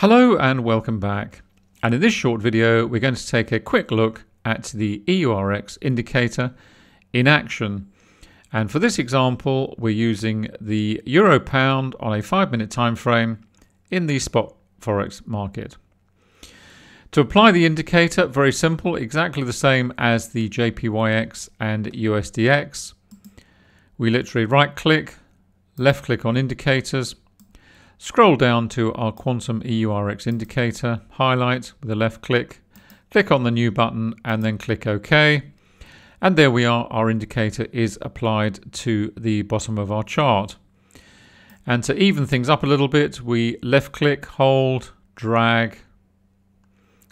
Hello and welcome back. And in this short video, we're going to take a quick look at the EURX indicator in action. And for this example, we're using the euro pound on a 5-minute time frame in the spot forex market. To apply the indicator, very simple, exactly the same as the JPYX and USDX. We literally right click, left click on indicators, scroll down to our Quantum EURX indicator, highlight with a left click, click on the new button and then click OK. And there we are, our indicator is applied to the bottom of our chart. And to even things up a little bit, we left click, hold, drag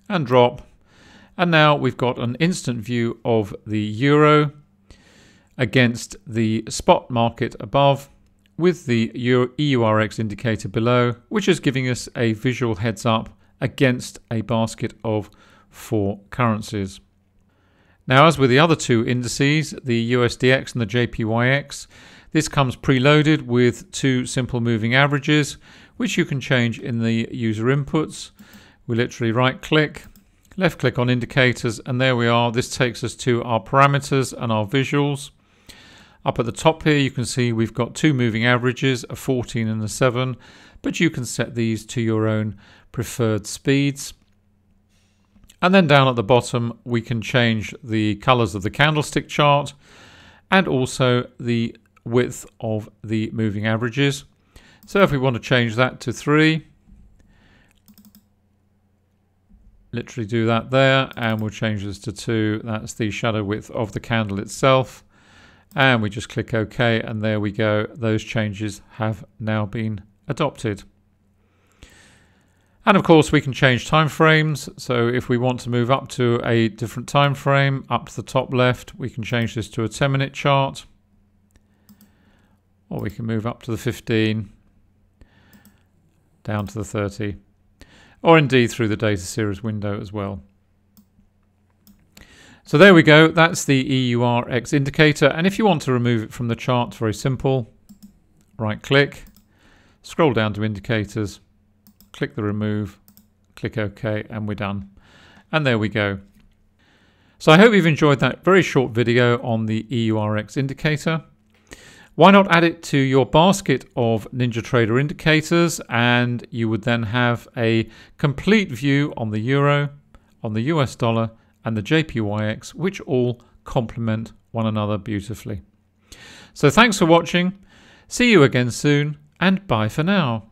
and drop. And now we've got an instant view of the euro against the spot market above, with the EURX indicator below, which is giving us a visual heads up against a basket of 4 currencies. Now, as with the other two indices, the USDX and the JPYX, this comes preloaded with 2 simple moving averages, which you can change in the user inputs. We literally right click, left click on indicators, and there we are. This takes us to our parameters and our visuals. Up at the top here, you can see we've got 2 moving averages, a 14 and a 7, but you can set these to your own preferred speeds. And then down at the bottom, we can change the colors of the candlestick chart and also the width of the moving averages. So if we want to change that to 3, literally do that there, and we'll change this to 2. That's the shadow width of the candle itself. And we just click OK, and there we go. Those changes have now been adopted. And of course, we can change time frames. So if we want to move up to a different time frame, up to the top left, we can change this to a 10-minute chart. Or we can move up to the 15, down to the 30, or indeed through the data series window as well. So there we go, that's the EURX indicator, and if you want to remove it from the chart, very simple, right click, scroll down to indicators, click the remove, click OK, and we're done. And there we go. So I hope you've enjoyed that very short video on the EURX indicator. Why not add it to your basket of NinjaTrader indicators, and you would then have a complete view on the euro, on the US dollar, and the JPYX, which all complement one another beautifully. So thanks for watching, see you again soon, and bye for now.